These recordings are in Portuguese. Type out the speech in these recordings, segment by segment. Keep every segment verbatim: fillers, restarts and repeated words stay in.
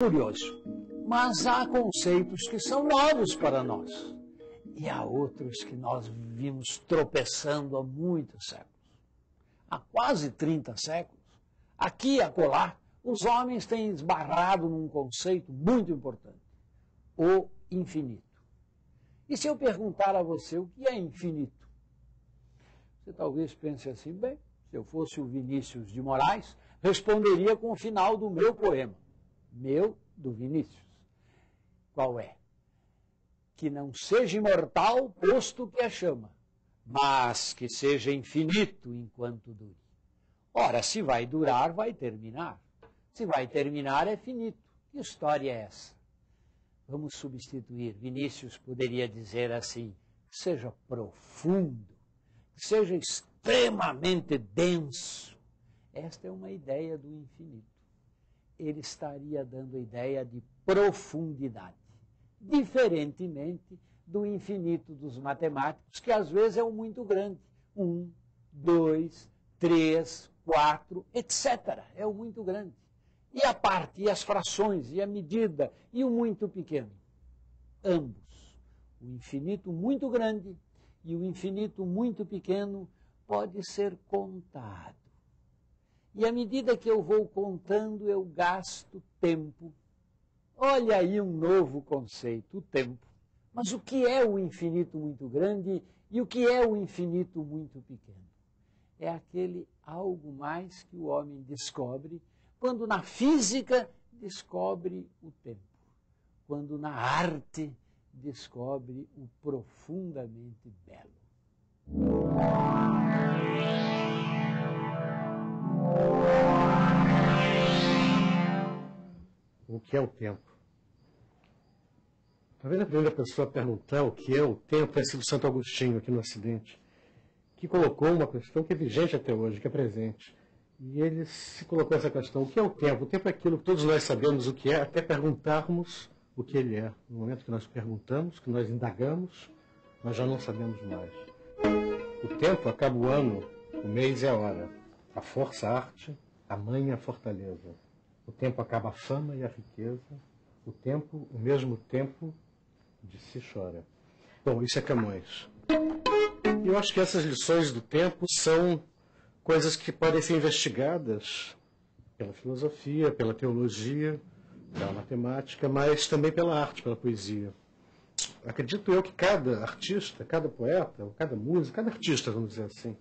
curioso, mas há conceitos que são novos para nós e há outros que nós vimos tropeçando há muitos séculos. Há quase trinta séculos, aqui e acolá, os homens têm esbarrado num conceito muito importante, o infinito. E se eu perguntar a você o que é infinito? Você talvez pense assim, bem, se eu fosse o Vinícius de Moraes, responderia com o final do meu poema. Meu, do Vinícius. Qual é? Que não seja imortal, posto que a chama, mas que seja infinito enquanto dure. Ora, se vai durar, vai terminar. Se vai terminar, é finito. Que história é essa? Vamos substituir. Vinícius poderia dizer assim, que seja profundo, que seja extremamente denso. Esta é uma ideia do infinito. Ele estaria dando a ideia de profundidade, diferentemente do infinito dos matemáticos, que às vezes é um muito grande. Um, dois, três, quatro, etcétera. É um muito grande. E a parte, e as frações, e a medida, e o muito pequeno. Ambos. O infinito muito grande e o infinito muito pequeno pode ser contado. E à medida que eu vou contando, eu gasto tempo. Olha aí um novo conceito, o tempo. Mas o que é o infinito muito grande e o que é o infinito muito pequeno? É aquele algo mais que o homem descobre quando na física descobre o tempo, quando na arte descobre o profundamente belo. O que é o tempo? Talvez a primeira pessoa a perguntar o que é o tempo tenha sido Santo Agostinho, aqui no Ocidente, que colocou uma questão que é vigente até hoje, que é presente. E ele se colocou essa questão, o que é o tempo? O tempo é aquilo que todos nós sabemos o que é, até perguntarmos o que ele é. No momento que nós perguntamos, que nós indagamos, nós já não sabemos mais. O tempo acaba o ano, o mês e a hora. A força, a arte, a manha, a fortaleza. O tempo acaba a fama e a riqueza. O tempo, o mesmo tempo, de si chora. Bom, isso é Camões. E eu acho que essas lições do tempo são coisas que podem ser investigadas pela filosofia, pela teologia, pela matemática, mas também pela arte, pela poesia. Acredito eu que cada artista, cada poeta, cada músico, cada artista, vamos dizer assim,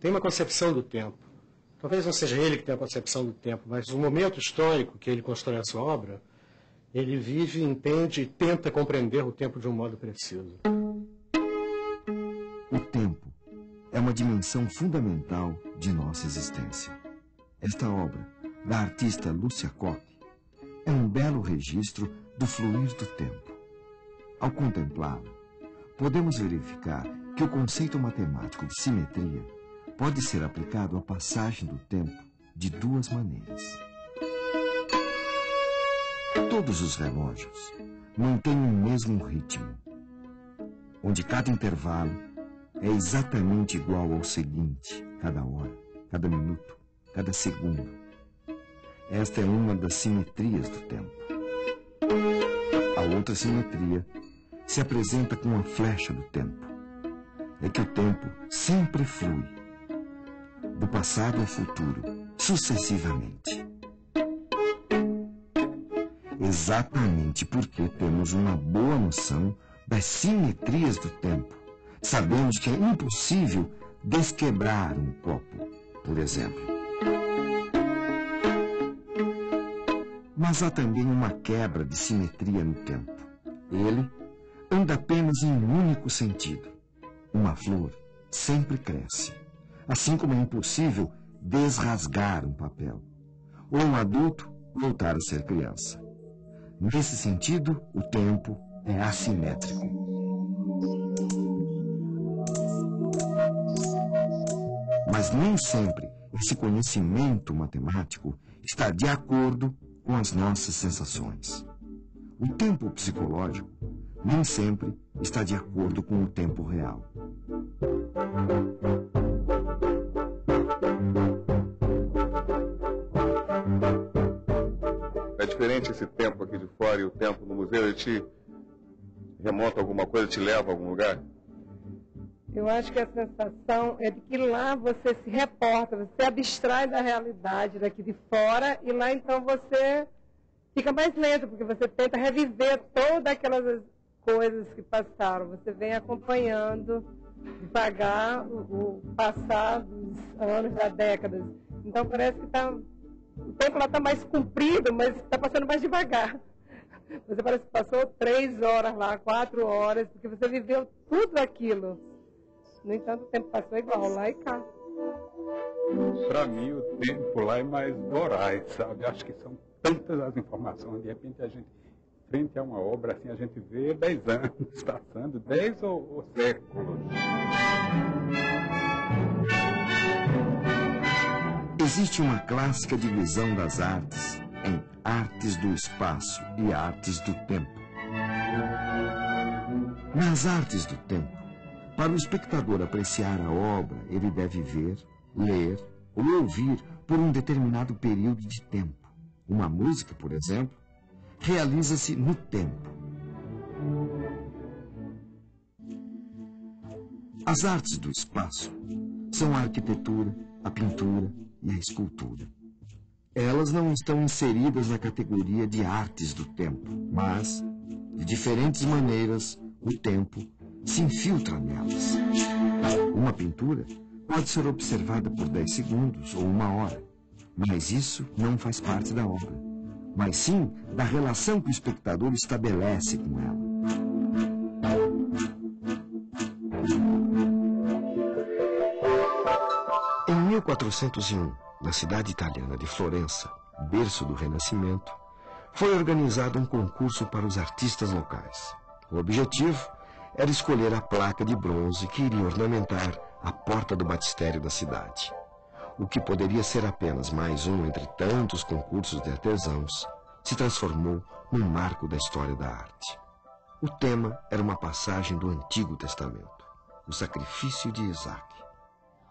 tem uma concepção do tempo. Talvez não seja ele que tem a concepção do tempo, mas o momento histórico que ele constrói a sua obra, ele vive, entende e tenta compreender o tempo de um modo preciso. O tempo é uma dimensão fundamental de nossa existência. Esta obra, da artista Lúcia Koch, é um belo registro do fluir do tempo. Ao contemplá-la, podemos verificar que o conceito matemático de simetria pode ser aplicado à passagem do tempo de duas maneiras. Todos os relógios mantêm o mesmo ritmo, onde cada intervalo é exatamente igual ao seguinte, cada hora, cada minuto, cada segundo. Esta é uma das simetrias do tempo. A outra simetria se apresenta com a flecha do tempo. É que o tempo sempre flui, do passado ao futuro, sucessivamente. Exatamente porque temos uma boa noção das simetrias do tempo, sabemos que é impossível desquebrar um copo, por exemplo. Mas há também uma quebra de simetria no tempo. Ele anda apenas em um único sentido. Uma flor sempre cresce. Assim como é impossível desrasgar um papel, ou um adulto voltar a ser criança. Nesse sentido, o tempo é assimétrico. Mas nem sempre esse conhecimento matemático está de acordo com as nossas sensações. O tempo psicológico nem sempre está de acordo com o tempo real. diferente esse tempo aqui de fora e o tempo no museu? Ele te remonta alguma coisa, te leva a algum lugar? Eu acho que a sensação é de que lá você se reporta, você se abstrai da realidade daqui de fora e lá então você fica mais lento, porque você tenta reviver todas aquelas coisas que passaram. Você vem acompanhando devagar o, o passar dos anos, das décadas. Então parece que tá, o tempo lá está mais comprido, mas está passando mais devagar. Você parece que passou três horas lá, quatro horas, porque você viveu tudo aquilo. No entanto, o tempo passou igual lá e cá. Para mim, o tempo lá é mais Moraes, sabe? Acho que são tantas as informações. De repente, a gente, frente a uma obra assim, a gente vê dez anos passando, dez ou, ou séculos. Existe uma clássica divisão das artes em artes do espaço e artes do tempo. Nas artes do tempo, para o espectador apreciar a obra, ele deve ver, ler ou ouvir por um determinado período de tempo. Uma música, por exemplo, realiza-se no tempo. As artes do espaço são a arquitetura, a pintura e a escultura. Elas não estão inseridas na categoria de artes do tempo, mas, de diferentes maneiras, o tempo se infiltra nelas. Uma pintura pode ser observada por dez segundos ou uma hora, mas isso não faz parte da obra, mas sim da relação que o espectador estabelece com ela. Em mil quatrocentos e um, na cidade italiana de Florença, berço do Renascimento, foi organizado um concurso para os artistas locais. O objetivo era escolher a placa de bronze que iria ornamentar a porta do batistério da cidade. O que poderia ser apenas mais um entre tantos concursos de artesãos, se transformou num marco da história da arte. O tema era uma passagem do Antigo Testamento, o sacrifício de Isaque.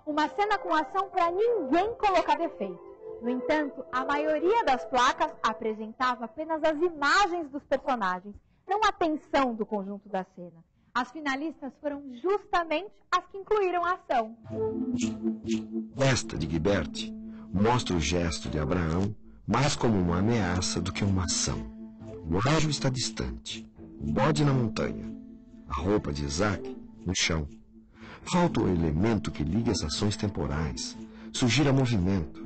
Uma cena com ação para ninguém colocar defeito. No entanto, a maioria das placas apresentava apenas as imagens dos personagens, não a tensão do conjunto da cena. As finalistas foram justamente as que incluíram a ação. Esta de Ghiberti mostra o gesto de Abraão mais como uma ameaça do que uma ação. O anjo está distante, o bode na montanha, a roupa de Isaque no chão. Falta o elemento que ligue as ações temporais, sugira movimento.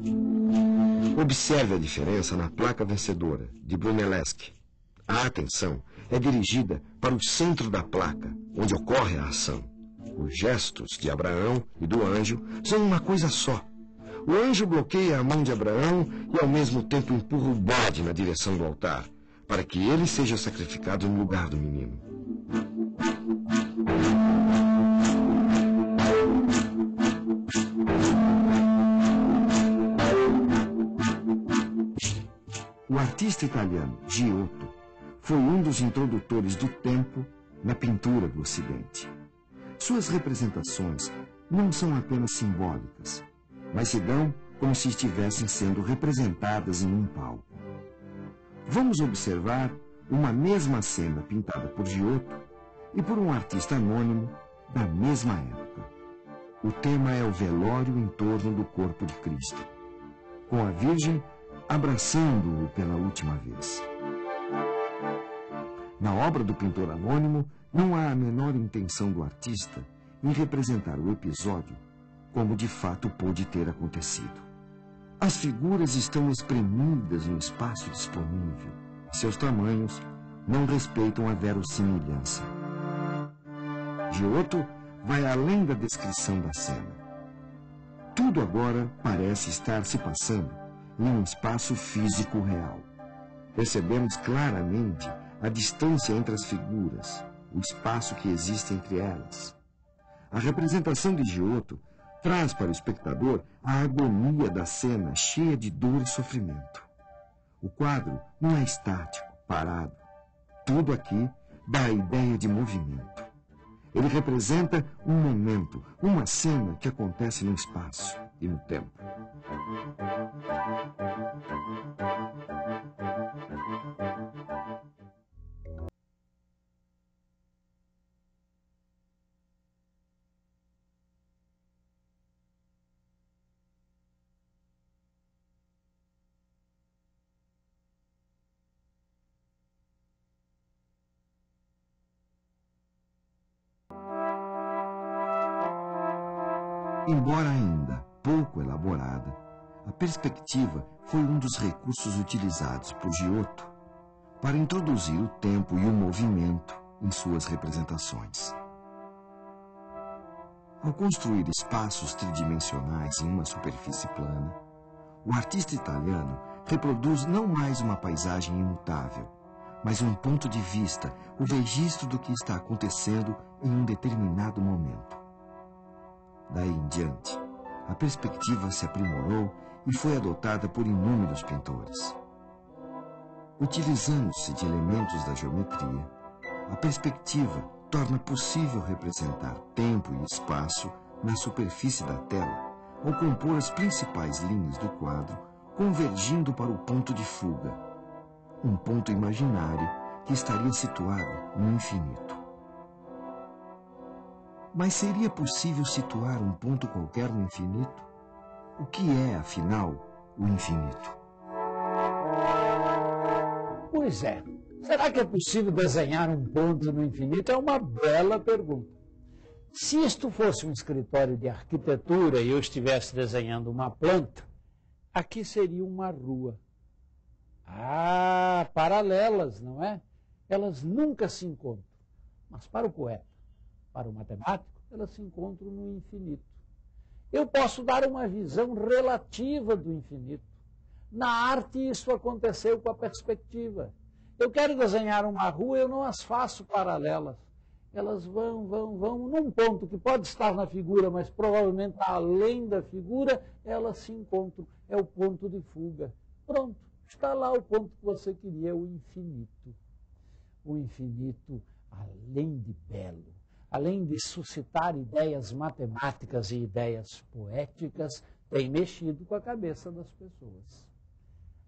Observe a diferença na placa vencedora, de Brunelleschi. A atenção é dirigida para o centro da placa, onde ocorre a ação. Os gestos de Abraão e do anjo são uma coisa só. O anjo bloqueia a mão de Abraão e ao mesmo tempo empurra o bode na direção do altar, para que ele seja sacrificado no lugar do menino. O artista italiano Giotto foi um dos introdutores do tempo na pintura do Ocidente. Suas representações não são apenas simbólicas, mas se dão como se estivessem sendo representadas em um palco. Vamos observar uma mesma cena pintada por Giotto e por um artista anônimo da mesma época. O tema é o velório em torno do corpo de Cristo, com a Virgem abraçando-o pela última vez. Na obra do pintor anônimo, não há a menor intenção do artista em representar o episódio como de fato pôde ter acontecido. As figuras estão espremidas no espaço disponível. Seus tamanhos não respeitam a verossimilhança. Giotto vai além da descrição da cena. Tudo agora parece estar se passando em um espaço físico real. Percebemos claramente a distância entre as figuras, o espaço que existe entre elas. A representação de Giotto traz para o espectador a agonia da cena cheia de dor e sofrimento. O quadro não é estático, parado. Tudo aqui dá a ideia de movimento. Ele representa um momento, uma cena que acontece no espaço e no tempo. Embora ainda pouco elaborada, a perspectiva foi um dos recursos utilizados por Giotto para introduzir o tempo e o movimento em suas representações. Ao construir espaços tridimensionais em uma superfície plana, o artista italiano reproduz não mais uma paisagem imutável, mas um ponto de vista, o registro do que está acontecendo em um determinado momento. Daí em diante, a perspectiva se aprimorou e foi adotada por inúmeros pintores. Utilizando-se de elementos da geometria, a perspectiva torna possível representar tempo e espaço na superfície da tela, ao compor as principais linhas do quadro, convergindo para o ponto de fuga, um ponto imaginário que estaria situado no infinito. Mas seria possível situar um ponto qualquer no infinito? O que é, afinal, o infinito? Pois é. Será que é possível desenhar um ponto no infinito? É uma bela pergunta. Se isto fosse um escritório de arquitetura e eu estivesse desenhando uma planta, aqui seria uma rua. Ah, paralelas, não é? Elas nunca se encontram. Mas para o poeta, para o matemático, elas se encontram no infinito. Eu posso dar uma visão relativa do infinito. Na arte, isso aconteceu com a perspectiva. Eu quero desenhar uma rua, eu não as faço paralelas. Elas vão, vão, vão, num ponto que pode estar na figura, mas provavelmente além da figura, elas se encontram. É o ponto de fuga. Pronto, está lá o ponto que você queria, o infinito. O infinito além de belo. Além de suscitar ideias matemáticas e ideias poéticas, tem mexido com a cabeça das pessoas.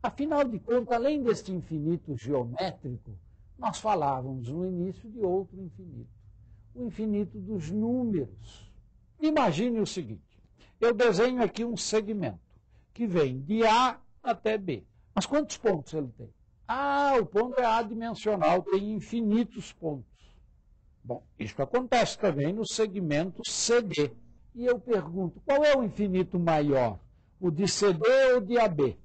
Afinal de contas, além deste infinito geométrico, nós falávamos no início de outro infinito, o infinito dos números. Imagine o seguinte, eu desenho aqui um segmento que vem de A até B. Mas quantos pontos ele tem? Ah, o ponto é adimensional, tem infinitos pontos. Bom, isso acontece também no segmento C D. E eu pergunto, qual é o infinito maior? O de C D ou o de A B?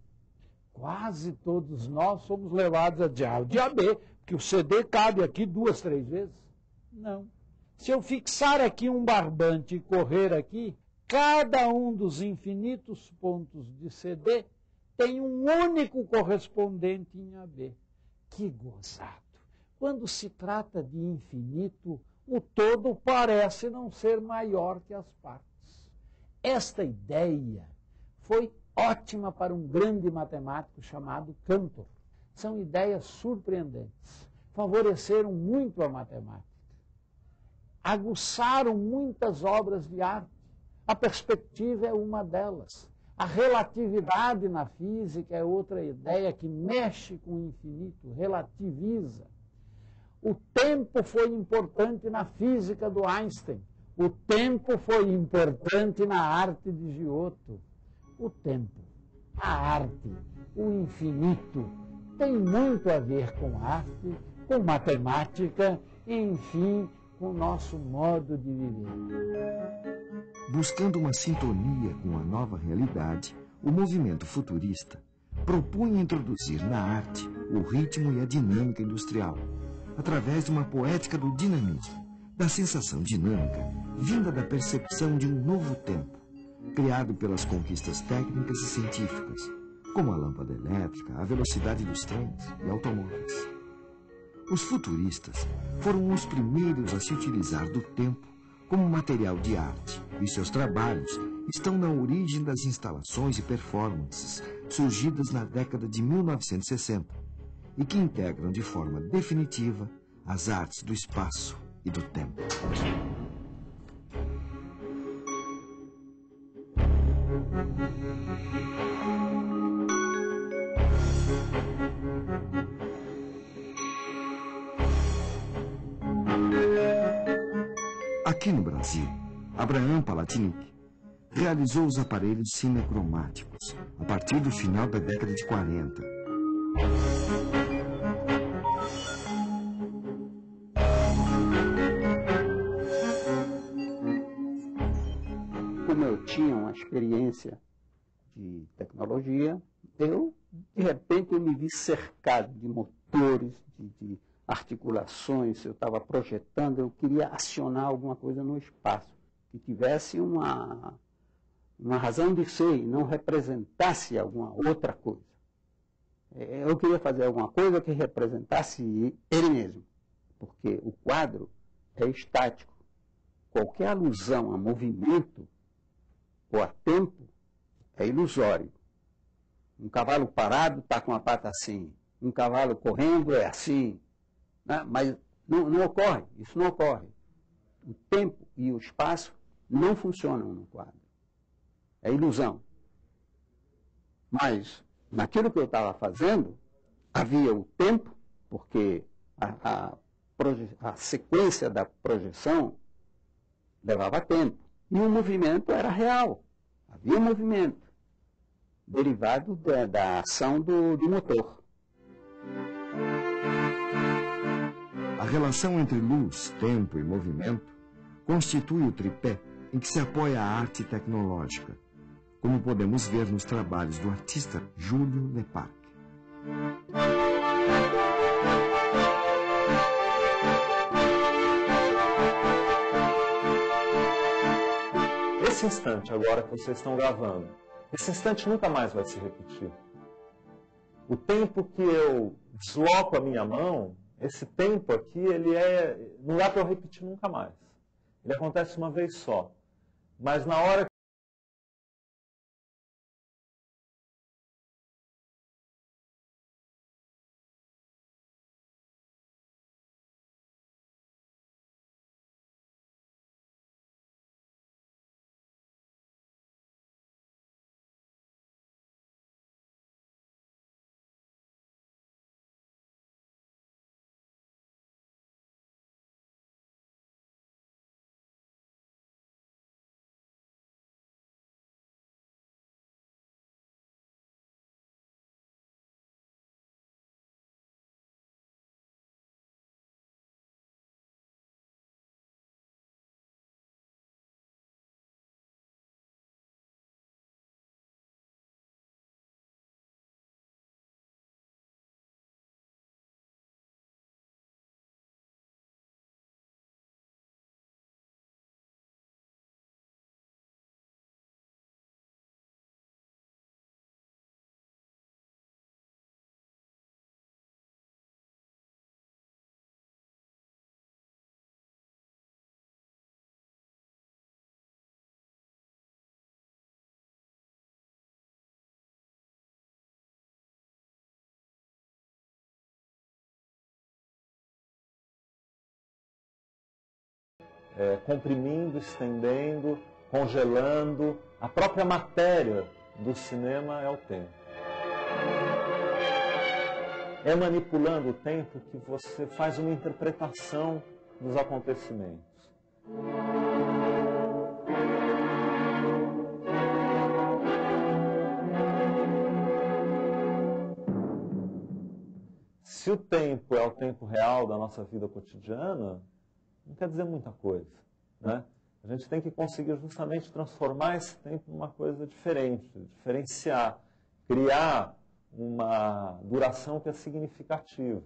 Quase todos nós somos levados a dizer, ah, o de A B, porque o C D cabe aqui duas, três vezes. Não. Se eu fixar aqui um barbante e correr aqui, cada um dos infinitos pontos de C D tem um único correspondente em A B. Que gozado! Quando se trata de infinito, o todo parece não ser maior que as partes. Esta ideia foi ótima para um grande matemático chamado Cantor. São ideias surpreendentes. Favoreceram muito a matemática. Aguçaram muitas obras de arte. A perspectiva é uma delas. A relatividade na física é outra ideia que mexe com o infinito, relativiza. O tempo foi importante na física do Einstein. O tempo foi importante na arte de Giotto. O tempo, a arte, o infinito, tem muito a ver com arte, com matemática e, enfim, com o nosso modo de viver. Buscando uma sintonia com a nova realidade, o movimento futurista propunha introduzir na arte o ritmo e a dinâmica industrial, através de uma poética do dinamismo, da sensação dinâmica, vinda da percepção de um novo tempo, criado pelas conquistas técnicas e científicas, como a lâmpada elétrica, a velocidade dos trens e automóveis. Os futuristas foram os primeiros a se utilizar do tempo como material de arte, e seus trabalhos estão na origem das instalações e performances surgidas na década de mil novecentos e sessenta, e que integram de forma definitiva as artes do espaço e do tempo. Aqui no Brasil, Abraham Palatnik realizou os aparelhos cinecromáticos a partir do final da década de quarenta. Como eu tinha uma experiência de tecnologia, eu, de repente, eu me vi cercado de motores, de, de articulações. Eu estava projetando, eu queria acionar alguma coisa no espaço, que tivesse uma, uma razão de ser e não representasse alguma outra coisa. Eu queria fazer alguma coisa que representasse ele mesmo, porque o quadro é estático. Qualquer alusão a movimento ou a tempo é ilusório. Um cavalo parado está com a pata assim, um cavalo correndo é assim, né? Mas não, não ocorre, isso não ocorre. O tempo e o espaço não funcionam no quadro, é ilusão. Mas naquilo que eu estava fazendo, havia o tempo, porque a, a, a sequência da projeção levava tempo, e o movimento era real, havia movimento. Derivado da, da ação do, do motor. A relação entre luz, tempo e movimento constitui o tripé em que se apoia a arte tecnológica, como podemos ver nos trabalhos do artista Júlio Leparque. Esse instante agora que vocês estão gravando, esse instante nunca mais vai se repetir. O tempo que eu desloco a minha mão, esse tempo aqui, ele é, não dá para eu repetir nunca mais. Ele acontece uma vez só. Mas na hora que É, comprimindo, estendendo, congelando. A própria matéria do cinema é o tempo. É manipulando o tempo que você faz uma interpretação dos acontecimentos. Se o tempo é o tempo real da nossa vida cotidiana, não quer dizer muita coisa, né? A gente tem que conseguir justamente transformar esse tempo numa coisa diferente, diferenciar, criar uma duração que é significativa.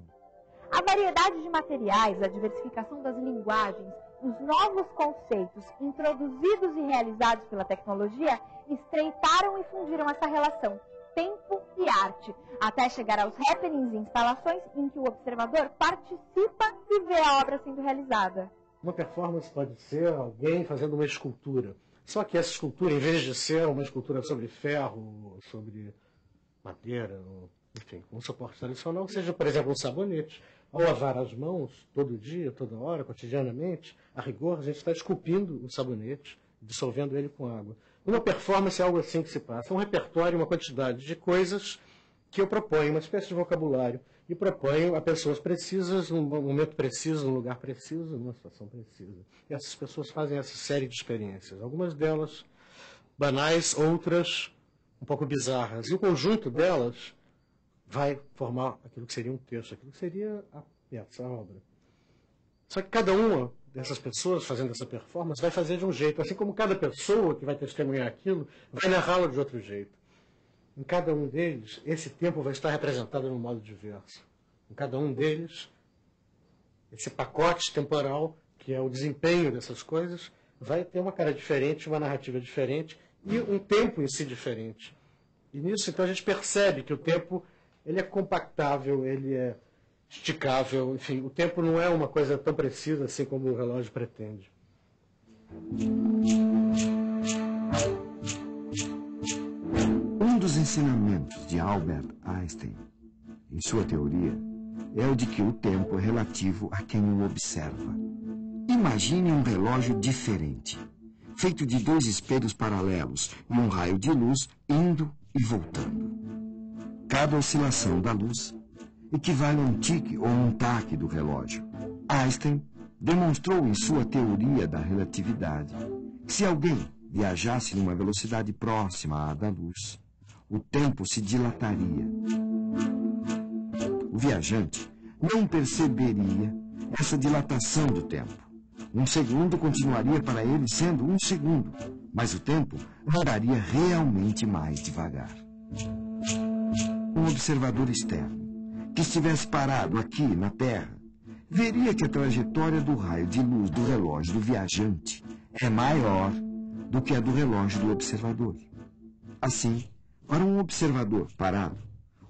A variedade de materiais, a diversificação das linguagens, os novos conceitos introduzidos e realizados pela tecnologia estreitaram e fundiram essa relação, tempo e arte, até chegar aos happenings e instalações em que o observador participa e vê a obra sendo realizada. Uma performance pode ser alguém fazendo uma escultura, só que essa escultura, em vez de ser uma escultura sobre ferro, sobre madeira, enfim, um suporte tradicional, seja, por exemplo, um sabonete. Ao lavar as mãos, todo dia, toda hora, cotidianamente, a rigor, a gente está esculpindo o sabonete, dissolvendo ele com água. Uma performance é algo assim que se passa, um repertório, uma quantidade de coisas que eu proponho, uma espécie de vocabulário. e proponho a pessoas precisas, num momento preciso, num lugar preciso, numa situação precisa. E essas pessoas fazem essa série de experiências, algumas delas banais, outras um pouco bizarras. E o conjunto delas vai formar aquilo que seria um texto, aquilo que seria a peça, a obra. Só que cada uma dessas pessoas fazendo essa performance vai fazer de um jeito, assim como cada pessoa que vai testemunhar aquilo vai narrá-la de outro jeito. Em cada um deles, esse tempo vai estar representado de um modo diverso. Em cada um deles, esse pacote temporal, que é o desempenho dessas coisas, vai ter uma cara diferente, uma narrativa diferente e um tempo em si diferente. E nisso, então, a gente percebe que o tempo ele é compactável, ele é esticável, enfim, o tempo não é uma coisa tão precisa assim como o relógio pretende. Um dos ensinamentos de Albert Einstein, em sua teoria, é o de que o tempo é relativo a quem o observa. Imagine um relógio diferente, feito de dois espelhos paralelos e um raio de luz indo e voltando. Cada oscilação da luz equivale a um tique ou um taque do relógio. Einstein demonstrou em sua teoria da relatividade que se alguém viajasse numa velocidade próxima à da luz, o tempo se dilataria. O viajante não perceberia essa dilatação do tempo. Um segundo continuaria para ele sendo um segundo, mas o tempo andaria realmente mais devagar. Um observador externo que estivesse parado aqui na Terra, veria que a trajetória do raio de luz do relógio do viajante é maior do que a do relógio do observador. Assim, para um observador parado,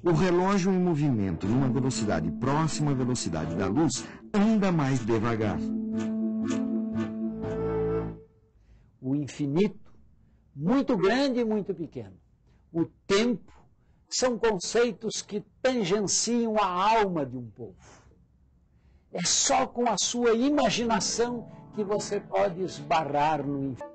o relógio em movimento numa velocidade próxima à velocidade da luz anda mais devagar. O infinito, muito grande e muito pequeno. O tempo são conceitos que tangenciam a alma de um povo. É só com a sua imaginação que você pode esbarrar no infinito.